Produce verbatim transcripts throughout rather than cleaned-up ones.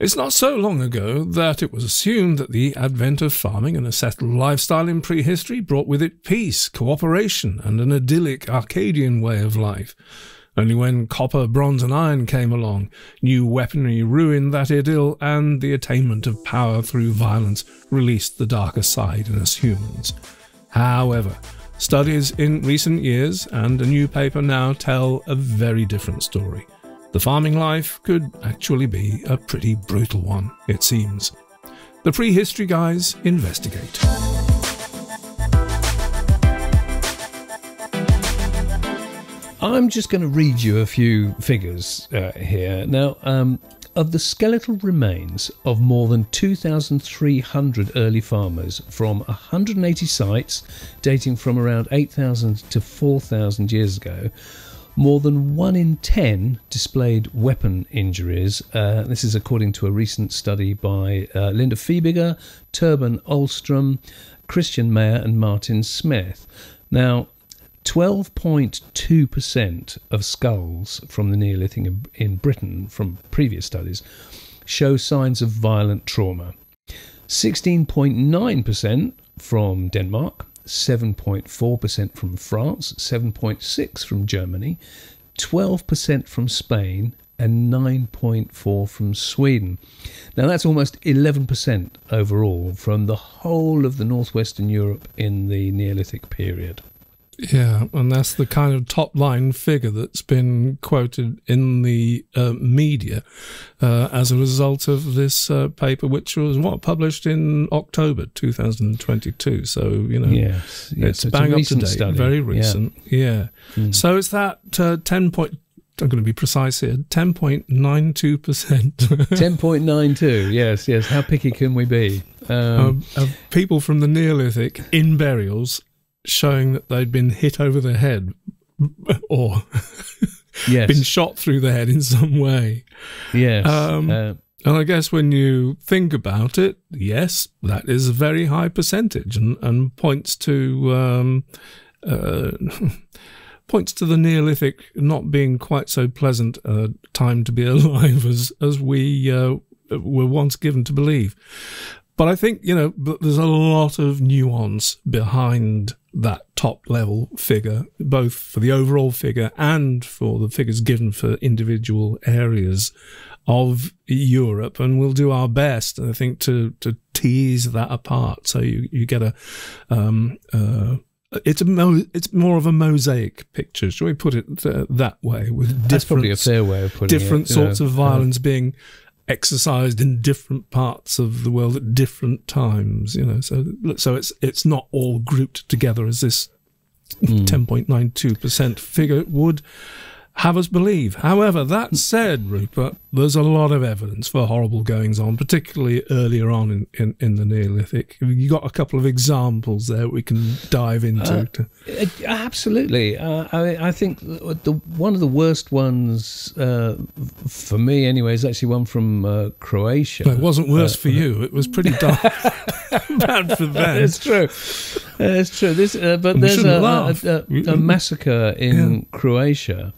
It's not so long ago that it was assumed that the advent of farming and a settled lifestyle in prehistory brought with it peace, cooperation, and an idyllic Arcadian way of life. Only when copper, bronze, and iron came along, new weaponry ruined that idyll, and the attainment of power through violence released the darker side in us humans. However, studies in recent years and a new paper now tell a very different story. The farming life could actually be a pretty brutal one, it seems. The Prehistory Guys investigate. I'm just going to read you a few figures uh, here. Now, um, of the skeletal remains of more than two thousand three hundred early farmers from one hundred eighty sites dating from around eight thousand to four thousand years ago, more than one in ten displayed weapon injuries. Uh, this is according to a recent study by uh, Linda Fibiger, Torben Olstrom, Christian Mayer and Martin Smith. Now, twelve point two percent of skulls from the Neolithic in Britain, from previous studies, show signs of violent trauma. sixteen point nine percent from Denmark, seven point four percent from France, seven point six percent from Germany, twelve percent from Spain, and nine point four percent from Sweden. Now that's almost eleven percent overall from the whole of the northwestern Europe in the Neolithic period. Yeah, and that's the kind of top-line figure that's been quoted in the uh, media uh, as a result of this uh, paper, which was, what, published in October two thousand twenty-two. So, you know, yes, yes, it's bang up to date, study. Very recent. Yeah. yeah. Mm. So it's that uh, ten point... I'm going to be precise here, ten point nine two percent. ten point nine two, yes, yes. How picky can we be? Um, uh, uh, people from the Neolithic in burials showing that they'd been hit over the head or yes. been shot through the head in some way. Yes. Um, uh, and I guess when you think about it, yes, that is a very high percentage and, and points to um, uh, points to the Neolithic not being quite so pleasant a time to be alive as, as we uh, were once given to believe. But I think, you know, there's a lot of nuance behind that top-level figure, both for the overall figure and for the figures given for individual areas of Europe. And we'll do our best, I think, to, to tease that apart. So you, you get a... Um, uh, It's a mo it's more of a mosaic picture, shall we put it th that way? With different, That's probably a fair way of putting different it, sorts know, of violence uh, being exercised in different parts of the world at different times, you know. So, so it's it's not all grouped together as this ten point nine two percent figure would have us believe. However, that said, Rupert, there's a lot of evidence for horrible goings on, particularly earlier on in, in, in the Neolithic. You got a couple of examples there we can dive into. Uh, absolutely. Uh, I, I think the, one of the worst ones, uh, for me anyway, is actually one from uh, Croatia. But it wasn't worse uh, for uh, you. It was pretty dark. Bad for them. It's true. It's true. This, uh, but we there's a, a, a, a massacre in yeah. Croatia.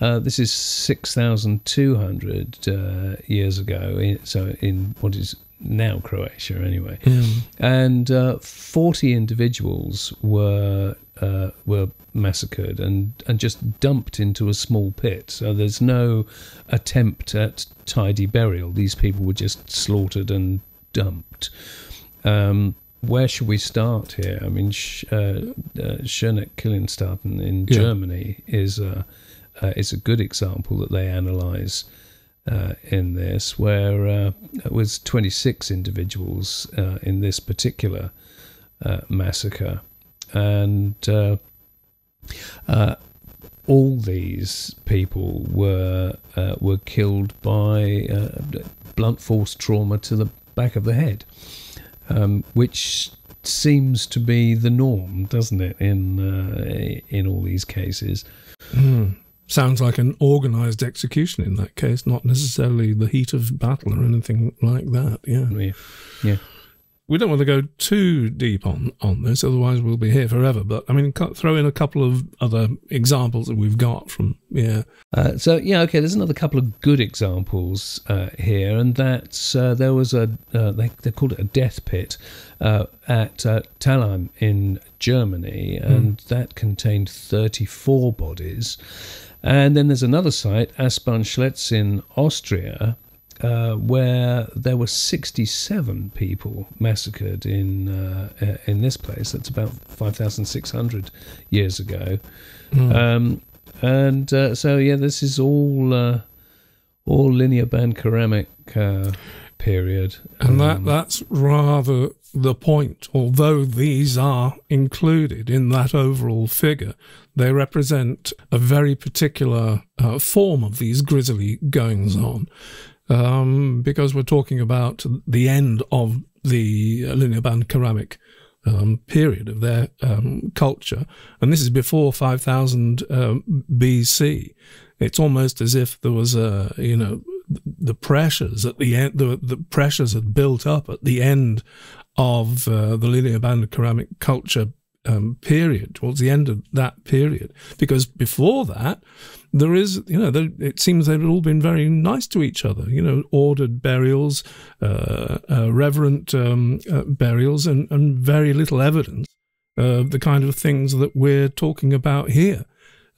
Uh, this is six thousand two hundred uh, years ago, in, so in what is now Croatia anyway. Mm. And uh, forty individuals were uh, were massacred and, and just dumped into a small pit. So there's no attempt at tidy burial. These people were just slaughtered and dumped. Um, where should we start here? I mean, sh uh, uh, Schöneck-Kilianstädten in yeah. Germany is... Uh, Uh, it's a good example that they analyse uh, in this, where uh, it was twenty-six individuals uh, in this particular uh, massacre. And uh, uh, all these people were, uh, were killed by uh, blunt force trauma to the back of the head, um, which seems to be the norm, doesn't it, in, uh, in all these cases. Mm. Sounds like an organised execution in that case, not necessarily the heat of battle or anything like that. Yeah, yeah. yeah. we don't want to go too deep on, on this, otherwise we'll be here forever. But, I mean, throw in a couple of other examples that we've got from, yeah. Uh, so, yeah, okay, there's another couple of good examples uh, here, and that's, uh, there was a, uh, they, they called it a death pit uh, at uh, Talheim in Germany, and mm. that contained thirty-four bodies. And then there's another site, Aspanschletz in Austria, Uh, where there were sixty-seven people massacred in uh, in this place. That's about five thousand six hundred years ago. Mm. Um, and uh, so, yeah, this is all uh, all linear band ceramic uh, period. And um, that that's rather the point. Although these are included in that overall figure, they represent a very particular uh, form of these grisly goings-on. Um, because we're talking about the end of the linear band ceramic um, period of their um, culture, and this is before five thousand um, B C. It's almost as if there was a, you know, the pressures at the end, the, the pressures had built up at the end of uh, the linear band ceramic culture um, period, towards the end of that period, because before that, there is, you know, there, it seems they've all been very nice to each other, you know, ordered burials, uh, uh, reverent um, uh, burials, and, and very little evidence of the kind of things that we're talking about here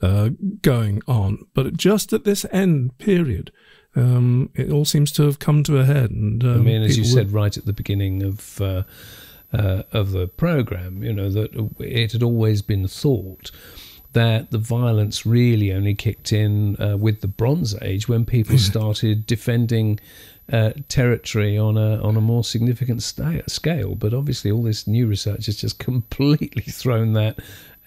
uh, going on. But just at this end period, um, it all seems to have come to a head. And, um, I mean, as you said right at the beginning of uh, uh, of the programme, you know, that it had always been thought that the violence really only kicked in uh, with the Bronze Age, when people started defending uh, territory on a on a more significant scale. But obviously, all this new research has just completely thrown that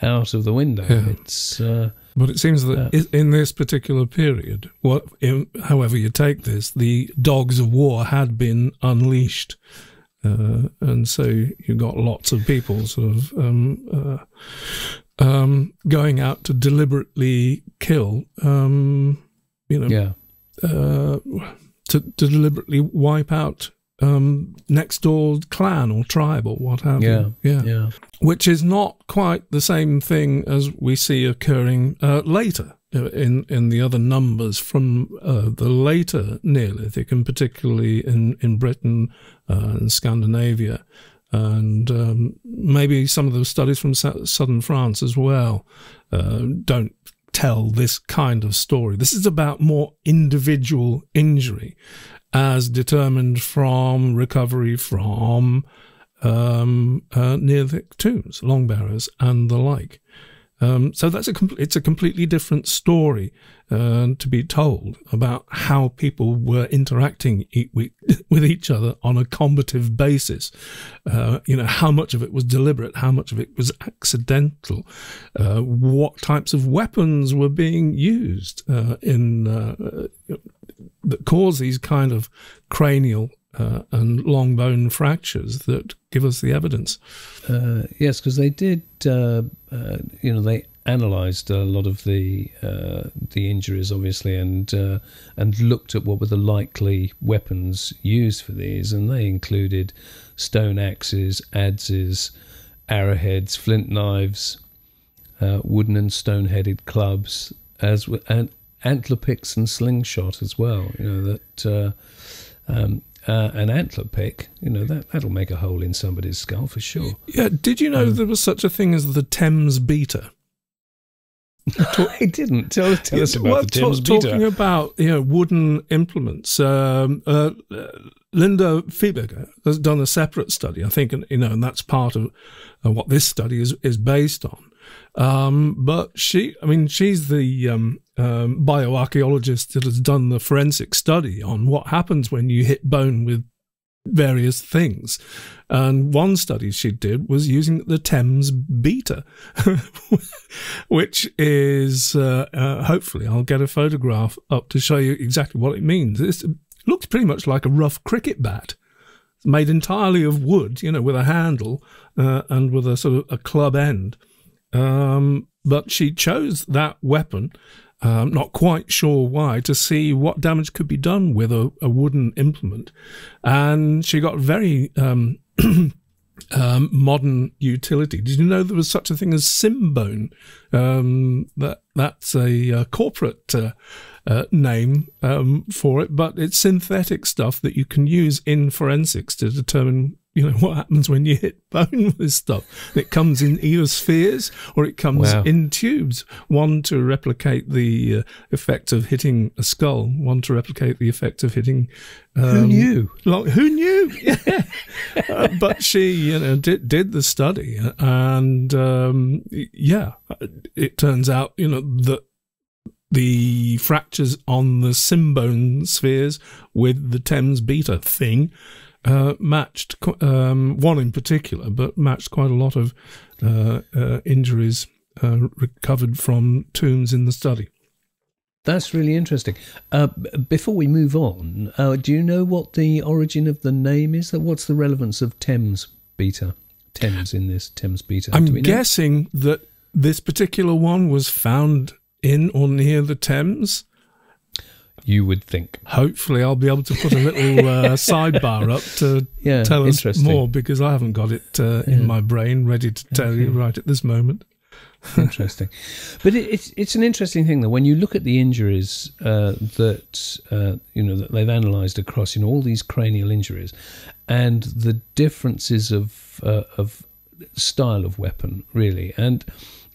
out of the window. Yeah. It's uh, but it seems that uh, in this particular period, what, in, however you take this, the dogs of war had been unleashed. Uh, and so you got lots of people sort of um, uh, um, going out to deliberately kill, um, you know, yeah. uh, to, to deliberately wipe out um, next door clan or tribe or what have yeah. you. Yeah. yeah, which is not quite the same thing as we see occurring uh, later in in the other numbers from uh, the later Neolithic, and particularly in in Britain uh, and Scandinavia, and um, maybe some of the studies from southern France as well uh, don't tell this kind of story. This is about more individual injury as determined from recovery from um, uh, Neolithic tombs, long barrows and the like. Um, so that's a it's a completely different story uh, to be told about how people were interacting e we, with each other on a combative basis. Uh, you know, how much of it was deliberate, how much of it was accidental, uh, what types of weapons were being used uh, in uh, that cause these kind of cranial Uh, and long bone fractures that give us the evidence. Uh, yes, because they did, uh, uh, you know, they analysed a lot of the uh, the injuries, obviously, and uh, and looked at what were the likely weapons used for these, and they included stone axes, adzes, arrowheads, flint knives, uh, wooden and stone-headed clubs, as and antler picks and slingshot as well. You know that. Uh, um, Uh, an antler pick, you know, that, that'll make a hole in somebody's skull for sure. Yeah, did you know um, there was such a thing as the Thames beater? I didn't. Tell, tell us about well, the Thames beater. Talking about, you know, wooden implements, um, uh, Linda Fibiger has done a separate study, I think, and, you know, and that's part of uh, what this study is, is based on. Um, but she, I mean, she's the um, um, bioarchaeologist that has done the forensic study on what happens when you hit bone with various things. And one study she did was using the Thames beater, which is, uh, uh, hopefully, I'll get a photograph up to show you exactly what it means. It's, it looks pretty much like a rough cricket bat. It's made entirely of wood, you know, with a handle uh, and with a sort of a club end. Um, but she chose that weapon, um, not quite sure why, to see what damage could be done with a, a wooden implement. And she got very um, um, modern utility. Did you know there was such a thing as SynBone? Um, that that's a, a corporate uh, uh, name um, for it, but it's synthetic stuff that you can use in forensics to determine, you know, what happens when you hit bone with stuff. It comes in either spheres or it comes wow. in tubes. One to replicate the uh, effect of hitting a skull. One to replicate the effect of hitting. Um, who knew? Like, who knew? Yeah. uh, but she, you know, did did the study, and um, yeah, it turns out, you know, that the fractures on the SynBone spheres with the Thames beater thing. Uh, matched um, one in particular, but matched quite a lot of uh, uh, injuries uh, recovered from tombs in the study. That's really interesting. Uh, before we move on, uh, do you know what the origin of the name is? What's the relevance of Thames beater? Thames in this Thames beater. I'm guessing that this particular one was found in or near the Thames. You would think. Hopefully I'll be able to put a little uh, sidebar up to yeah, tell us more, because I haven't got it uh, yeah. in my brain ready to tell okay. you right at this moment. Interesting. But it, it's, it's an interesting thing, though, when you look at the injuries uh, that, uh, you know, that they've analysed across, you know, all these cranial injuries and the differences of, uh, of style of weapon, really. And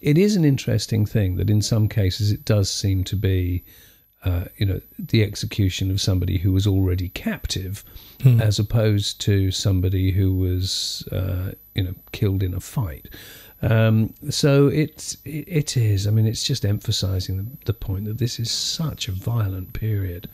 it is an interesting thing that in some cases it does seem to be, Uh, you know, the execution of somebody who was already captive hmm. as opposed to somebody who was, uh, you know, killed in a fight. Um, so it, it is, I mean, it's just emphasising the, the point that this is such a violent period.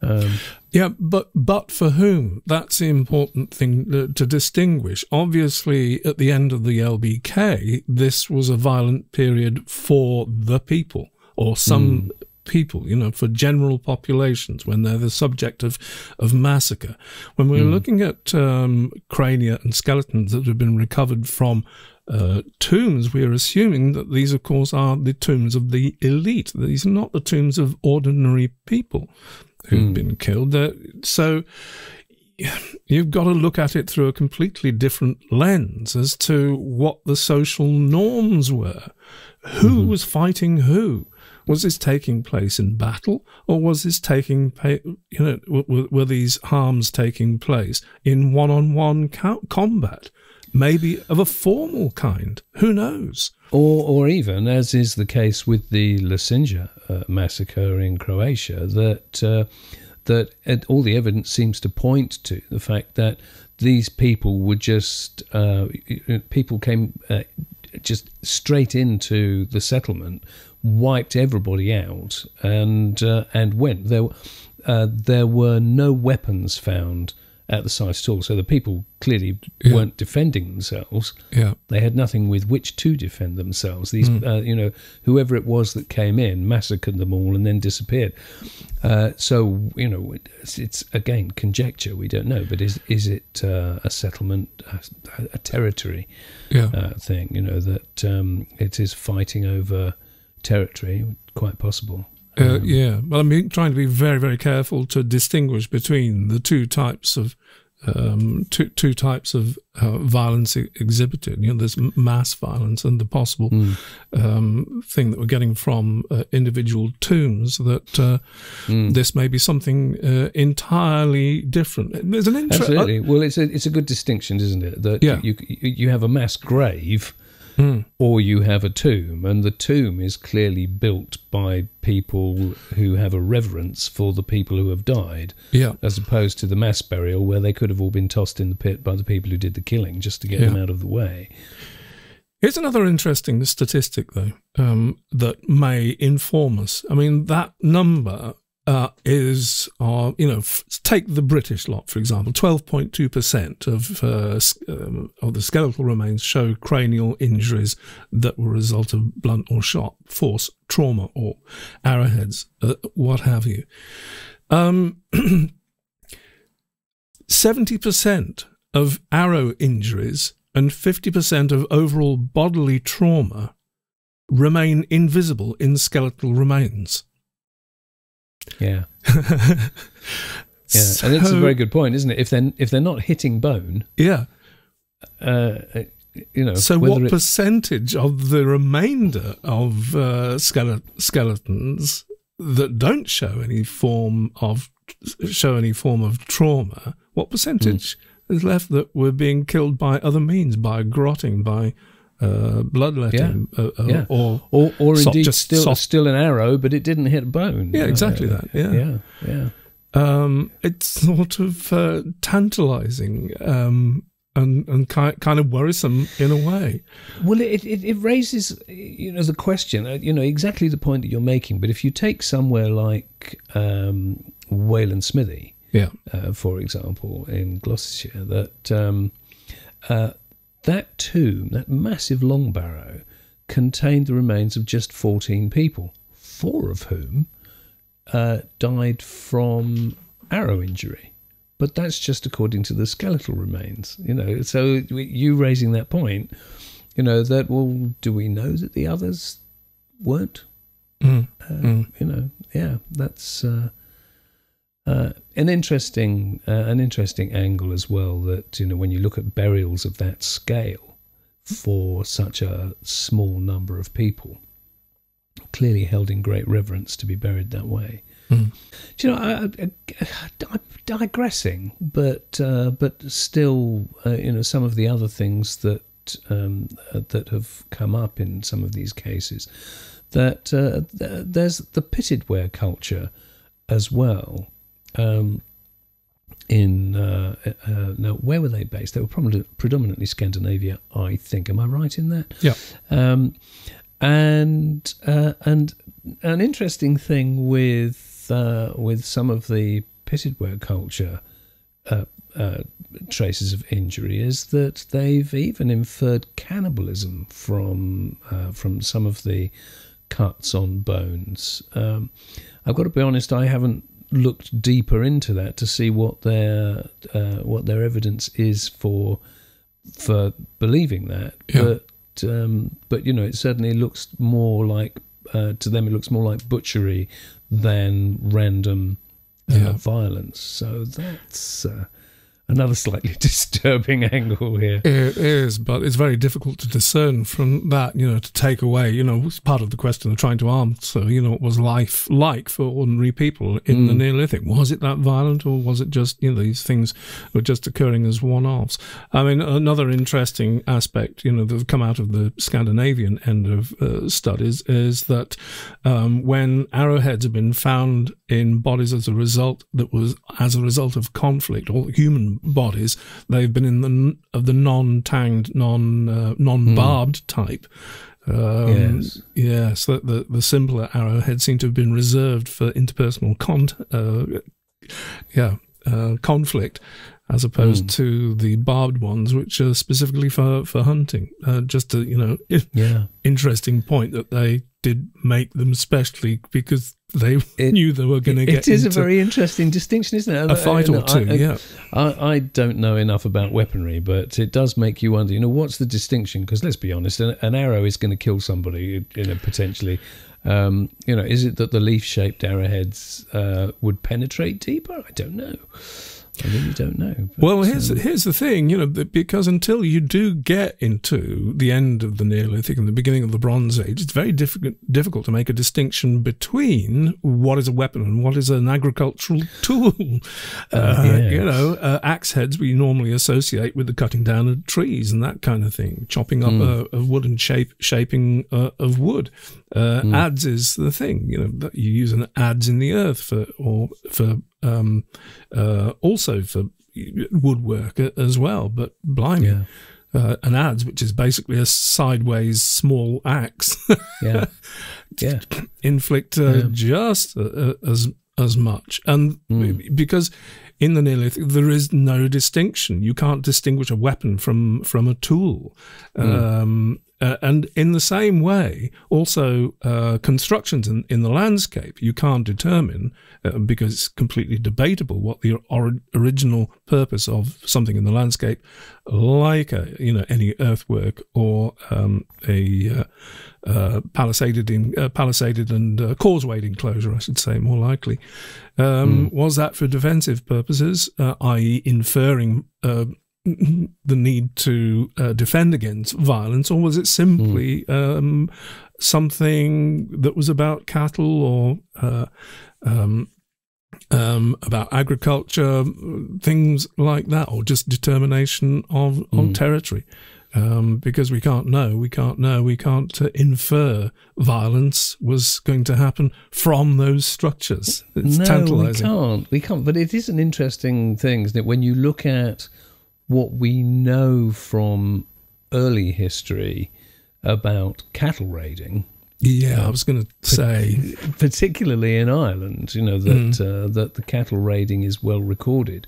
Um, yeah, but, but for whom? That's the important thing to, to distinguish. Obviously, at the end of the L B K, this was a violent period for the people, or some... Hmm. people, you know, for general populations when they're the subject of, of massacre. When we're mm. looking at um, crania and skeletons that have been recovered from uh, tombs, we're assuming that these, of course, are the tombs of the elite. These are not the tombs of ordinary people who've mm. been killed. They're, so you've got to look at it through a completely different lens as to what the social norms were. Who mm -hmm. was fighting who? Was this taking place in battle, or was this taking, you know, were, were these harms taking place in one-on-one combat, maybe of a formal kind? Who knows? Or, or even, as is the case with the Lysinja uh, massacre in Croatia, that uh, that all the evidence seems to point to the fact that these people were just uh, people came uh, just straight into the settlement. Wiped everybody out and uh, and went. There, uh, there were no weapons found at the site at all. So the people clearly yeah. weren't defending themselves. Yeah, they had nothing with which to defend themselves. These, mm. uh, you know, whoever it was that came in massacred them all and then disappeared. Uh, so you know, it's, it's again conjecture. We don't know. But is is it uh, a settlement, a, a territory yeah. uh, thing? You know that um, it is fighting over. Territory, quite possible. Um, uh, yeah, well, I mean, trying to be very, very careful to distinguish between the two types of um, two two types of uh, violence exhibited. You know, there's mass violence and the possible mm. um, thing that we're getting from uh, individual tombs. That uh, mm. this may be something uh, entirely different. There's an interest. Absolutely. Well, it's a it's a good distinction, isn't it? That yeah. you you have a mass grave. Mm. Or you have a tomb, and the tomb is clearly built by people who have a reverence for the people who have died, yeah. as opposed to the mass burial where they could have all been tossed in the pit by the people who did the killing just to get yeah. them out of the way. Here's another interesting statistic, though, um, that may inform us. I mean, that number uh, is, uh, you know, f take the British lot, for example, twelve point two percent of, uh, um, of the skeletal remains show cranial injuries that were a result of blunt or shot, force, trauma, or arrowheads, uh, what have you. Um, seventy percent of arrow injuries and fifty percent of overall bodily trauma remain invisible in skeletal remains. Yeah, yeah, so, and it's a very good point, isn't it? If they're if they're not hitting bone, yeah, uh, you know. So what percentage of the remainder of uh, skele skeletons that don't show any form of show any form of trauma? What percentage mm. is left that were being killed by other means, by grotting, by uh, bloodletting, yeah. uh, uh, yeah. or or, or soft, indeed just still soft. still an arrow, but it didn't hit bone? Yeah, exactly uh, that. Yeah, yeah, yeah. Um, it's sort of uh, tantalising um, and and ki kind of worrisome in a way. Well, it, it it raises you know the question, you know exactly the point that you're making. But if you take somewhere like um, Wayland Smithy, yeah, uh, for example, in Gloucestershire, that um, uh, that tomb, that massive long barrow, contained the remains of just fourteen people, four of whom Uh, died from arrow injury, but that's just according to the skeletal remains. You know, so you raising that point, you know, that well, do we know that the others weren't? Mm. Uh, mm. You know, yeah, that's uh, uh, an interesting, uh, an interesting angle as well. That you know, when you look at burials of that scale for such a small number of people, clearly held in great reverence to be buried that way. Mm. Do you know, I, I, I'm digressing, but uh, but still, uh, you know, some of the other things that um, that have come up in some of these cases, that uh, there's the pitted ware culture as well. Um, in uh, uh, now, where were they based? They were probably predominantly Scandinavia, I think. Am I right in that? Yeah. Um, And uh, and an interesting thing with uh, with some of the pitted ware culture uh, uh, traces of injury is that they've even inferred cannibalism from uh, from some of the cuts on bones. Um, I've got to be honest; I haven't looked deeper into that to see what their uh, what their evidence is for for believing that. Yeah. But, Um, but you know, it certainly looks more like uh, to them. It looks more like butchery than random uh, yeah. violence. So that's uh, another slightly disturbing angle here. It is, but it's very difficult to discern from that. You know, to take away. You know, it's part of the question of trying to answer. You know, what was life like for ordinary people in mm. the Neolithic? Was it that violent, or was it just you know these things were just occurring as one-offs? I mean, another interesting aspect, you know, that's come out of the Scandinavian end of uh, studies is that um, when arrowheads have been found in bodies as a result that was as a result of conflict or human bodies, they've been in the of the non-tanged, non uh, non-barbed mm. type. Um, yes, yeah, so the the simpler arrowheads seem to have been reserved for interpersonal con uh, yeah uh, conflict, as opposed mm. to the barbed ones, which are specifically for for hunting. Uh, just a you know yeah. interesting point that they did make them specially because they it, knew they were going to get. It is into a very interesting distinction, isn't it? A fight or two, I, I, yeah. I, I don't know enough about weaponry, but it does make you wonder. You know, what's the distinction? Because let's be honest, an, an arrow is going to kill somebody, you know, potentially. Um, you know, is it that the leaf-shaped arrowheads uh, would penetrate deeper? I don't know. I really don't know. Well, here's um, here's the thing, you know, because until you do get into the end of the Neolithic and the beginning of the Bronze Age, it's very difficult difficult to make a distinction between what is a weapon and what is an agricultural tool. Uh, uh, yes. You know, uh, axe heads we normally associate with the cutting down of trees and that kind of thing, chopping up mm. a, a wooden shape, shaping uh, of wood. Uh, mm. Adze is the thing, you know, that you use an adze in the earth for or for. Um, uh, also for woodwork as well, but blimey, yeah. uh, an adze, which is basically a sideways small axe, yeah, yeah, inflict uh, yeah. just uh, as as much, and mm. because in the Neolithic there is no distinction. You can't distinguish a weapon from from a tool. Mm. Um, Uh, and in the same way, also uh, constructions in, in the landscape, you can't determine uh, because it's completely debatable what the or original purpose of something in the landscape, like a, you know any earthwork or um, a uh, uh, palisaded in uh, palisaded and uh, causewayed enclosure, I should say, more likely, um, mm. was that for defensive purposes, uh, that is, inferring Uh, the need to uh, defend against violence, or was it simply mm. um, something that was about cattle or uh, um, um, about agriculture, things like that, or just determination of, mm. on territory? Um, because we can't know, we can't know, we can't uh, infer violence was going to happen from those structures. It's no, tantalising. No, we can't. We can't. But it is an interesting thing, isn't it? When you look at what we know from early history about cattle raiding. Yeah, um, I was going to say. Particularly in Ireland, you know, that, mm. uh, that the cattle raiding is well recorded.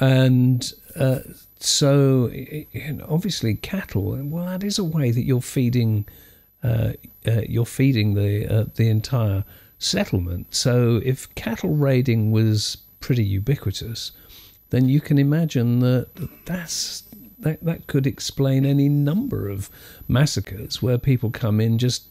And... Uh, So, you know, obviously, cattle. Well, that is a way that you're feeding, uh, uh, you're feeding the uh, the entire settlement. So, if cattle raiding was pretty ubiquitous, then you can imagine that that's that that could explain any number of massacres where people come in just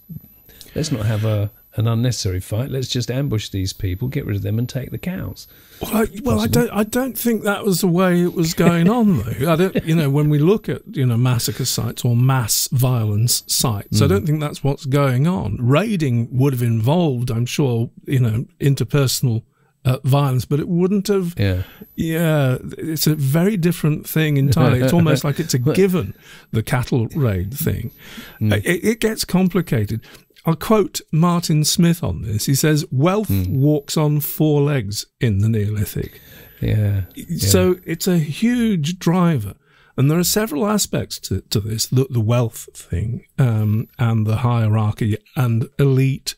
let's not have a. an unnecessary fight. Let's just ambush these people, get rid of them, and take the cows. Well, I, well, I don't. I don't think that was the way it was going on, though. I don't. You know, when we look at you know massacre sites or mass violence sites, mm. I don't think that's what's going on. Raiding would have involved, I'm sure, you know, interpersonal uh, violence, but it wouldn't have. Yeah. Yeah. It's a very different thing entirely. It's almost like it's a given. The cattle raid thing. Mm. It, it gets complicated. I'll quote Martin Smith on this. He says, wealth mm. walks on four legs in the Neolithic. Yeah, yeah. So it's a huge driver. And there are several aspects to, to this, the, the wealth thing um, and the hierarchy and elite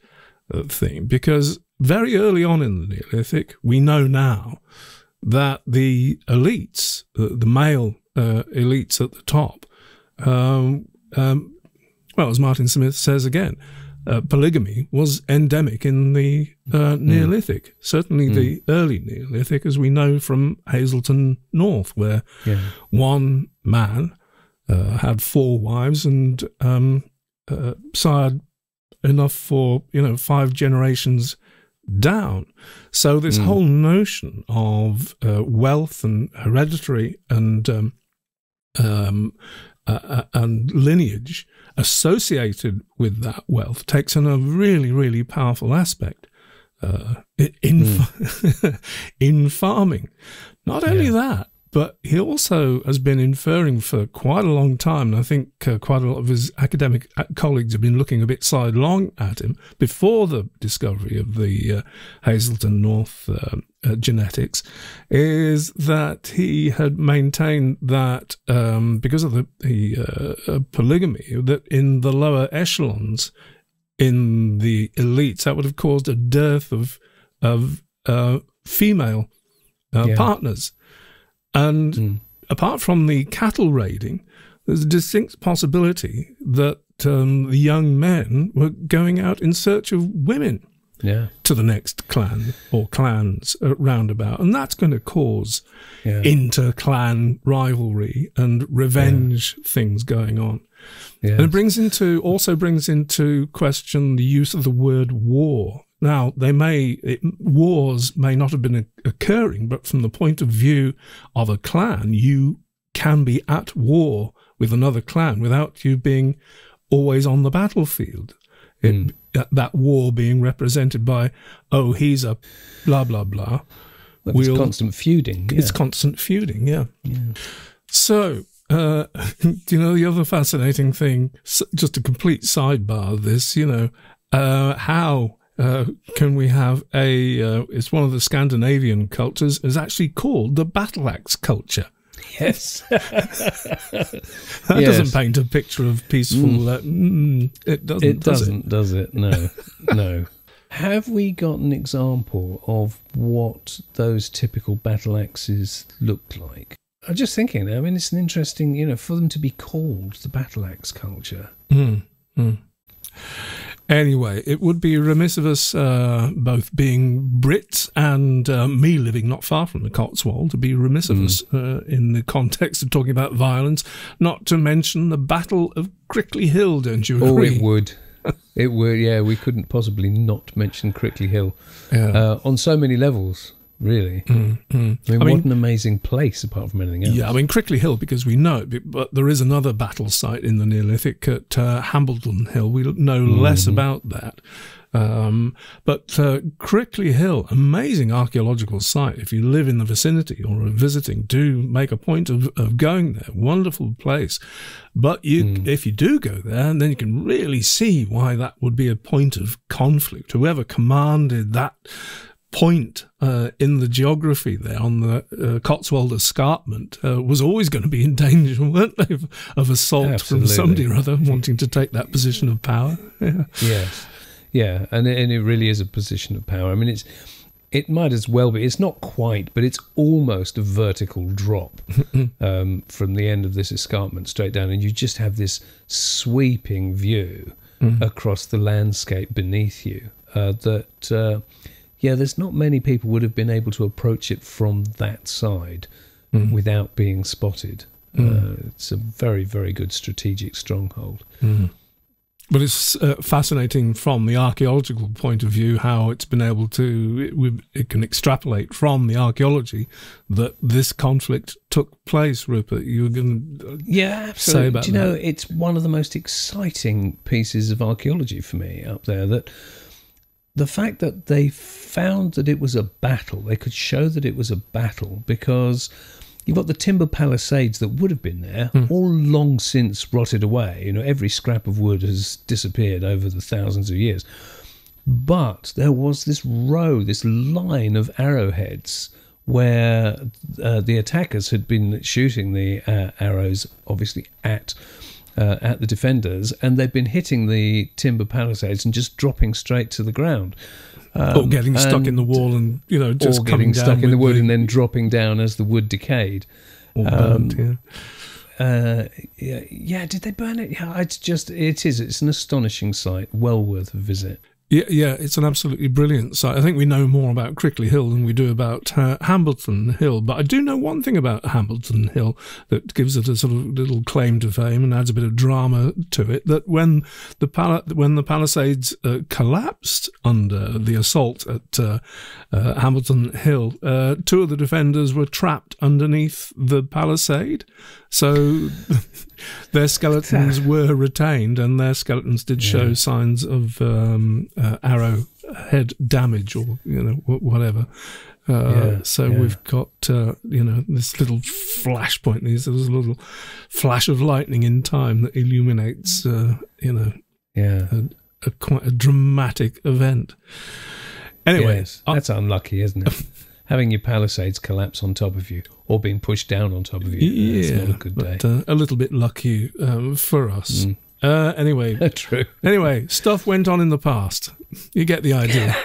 uh, thing. Because very early on in the Neolithic, we know now that the elites, the, the male uh, elites at the top, um, um, well, as Martin Smith says again, Uh, polygamy was endemic in the uh, Neolithic, mm. certainly mm. the early Neolithic, as we know from Hazleton North, where yeah. one man uh, had four wives and um, uh, sired enough for, you know, five generations down. So this mm. whole notion of uh, wealth and hereditary and um, um, uh, and lineage associated with that wealth takes on a really, really powerful aspect uh, in, mm. in farming. Not only yeah. that, but he also has been inferring for quite a long time, and I think uh, quite a lot of his academic colleagues have been looking a bit sidelong at him before the discovery of the uh, Hazleton North uh, uh, genetics, is that he had maintained that um, because of the, the uh, uh, polygamy, that in the lower echelons, in the elites, that would have caused a dearth of, of uh, female uh, yeah. partners. And mm. apart from the cattle raiding, there's a distinct possibility that um, the young men were going out in search of women yeah. to the next clan or clans roundabout. And that's going to cause yeah. inter-clan rivalry and revenge yeah. things going on. Yes. And it brings into, also brings into question the use of the word war. Now, they may it, wars may not have been occurring, but from the point of view of a clan, you can be at war with another clan without you being always on the battlefield. Mm. It, that, that war being represented by, oh, he's a blah, blah, blah. Well, it's we'll, constant feuding. Yeah. It's constant feuding, yeah. yeah. So... Uh, you know, the other fascinating thing, just a complete sidebar of this, you know, uh, how uh, can we have a, uh, it's one of the Scandinavian cultures, is actually called the battle axe culture. Yes. That yes. doesn't paint a picture of peaceful, mm. Uh, mm, it doesn't, it does doesn't, it? does it? No, no. Have we got an example of what those typical battle axes looked like? I'm just thinking, I mean, it's an interesting, you know, for them to be called the battle axe culture. Mm, mm. Anyway, it would be remiss of us, uh, both being Brits and uh, me living not far from the Cotswold, to be remiss of mm. us uh, in the context of talking about violence, not to mention the Battle of Crickley Hill, don't you agree? Oh, it would. It would, yeah, we couldn't possibly not mention Crickley Hill yeah. uh, on so many levels. really. Mm, mm. I mean, I what mean, an amazing place, apart from anything else. Yeah, I mean, Crickley Hill, because we know it, but there is another battle site in the Neolithic at uh, Hambleton Hill. We know mm. less about that. Um, but uh, Crickley Hill, amazing archaeological site. If you live in the vicinity or are visiting, do make a point of, of going there. Wonderful place. But you, mm. if you do go there, then you can really see why that would be a point of conflict. Whoever commanded that point uh, in the geography there on the uh, Cotswold Escarpment uh, was always going to be in danger, weren't they, of, of assault Absolutely. from somebody or other wanting to take that position of power. Yeah. Yes. Yeah, and and it really is a position of power. I mean, it's it might as well be. It's not quite, but it's almost a vertical drop um, from the end of this escarpment straight down, and you just have this sweeping view mm. across the landscape beneath you. Uh, that uh, yeah, there's not many people would have been able to approach it from that side mm. without being spotted. Mm. Uh, it's a very, very good strategic stronghold. Mm. But it's uh, fascinating from the archaeological point of view how it's been able to, it, it can extrapolate from the archaeology that this conflict took place, Rupert. You were going to yeah, absolutely. say about that. Do you know, it's one of the most exciting pieces of archaeology for me up there, that the fact that they found that it was a battle, they could show that it was a battle, because you've got the timber palisades that would have been there, mm. all long since rotted away. You know, every scrap of wood has disappeared over the thousands of years. But there was this row, this line of arrowheads where uh, the attackers had been shooting the uh, arrows, obviously, at uh, at the defenders, and they'd been hitting the timber palisades and just dropping straight to the ground. Um, or getting stuck in the wall and, you know, just or getting stuck in the wood the, and then dropping down as the wood decayed. Or um, burnt, yeah. Uh, yeah. Yeah, did they burn it? Yeah, it's just, it is, it's an astonishing sight, well worth a visit. Yeah, yeah, it's an absolutely brilliant site. I think we know more about Crickley Hill than we do about uh, Hambleton Hill, but I do know one thing about Hambleton Hill that gives it a sort of little claim to fame and adds a bit of drama to it, that when the pal when the Palisades uh, collapsed under the assault at uh, uh, Hambleton Hill, uh, two of the defenders were trapped underneath the palisade, so their skeletons were retained, and their skeletons did show yeah. signs of um, uh, arrowhead damage, or you know, whatever. Uh, yeah, so yeah. we've got uh, you know, this little flashpoint. There's a little flash of lightning in time that illuminates uh, you know yeah a, a quite a dramatic event. Anyway, yes, that's I, unlucky, isn't it? Having your palisades collapse on top of you, or being pushed down on top of you, yeah, it's not a good day. But, uh, a little bit lucky um, for us. Mm. Uh, anyway, true. Anyway, stuff went on in the past. You get the idea.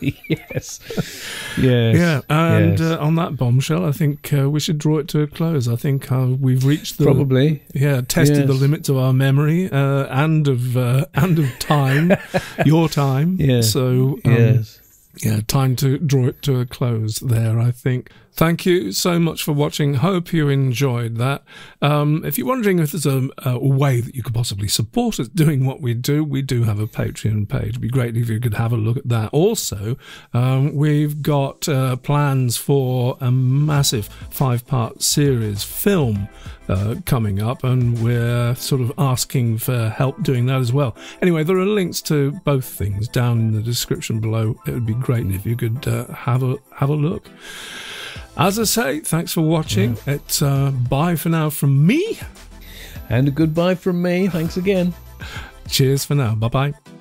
yes. yes. Yeah. And yes. Uh, on that bombshell, I think uh, we should draw it to a close. I think uh, we've reached the probably yeah tested yes. the limits of our memory uh, and of uh, and of time, your time. Yeah. So um, yes. Yeah, time to draw it to a close there, I think. Thank you so much for watching. Hope you enjoyed that. Um, if you're wondering if there's a, a way that you could possibly support us doing what we do, we do have a Patreon page. It'd be great if you could have a look at that. Also, um, we've got uh, plans for a massive five-part series film uh, coming up, and we're sort of asking for help doing that as well. Anyway, there are links to both things down in the description below. It would be great if you could uh, have a have a look. As I say, thanks for watching. Yeah. It's uh, bye for now from me. And a goodbye from me. Thanks again. Cheers for now. Bye-bye.